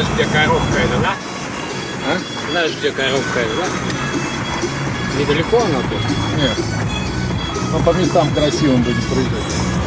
Знаешь, где коробка это, да? А? Знаешь, где коробка это, да? Недалеко она тут? Нет. Но по местам красивым будет прыгать.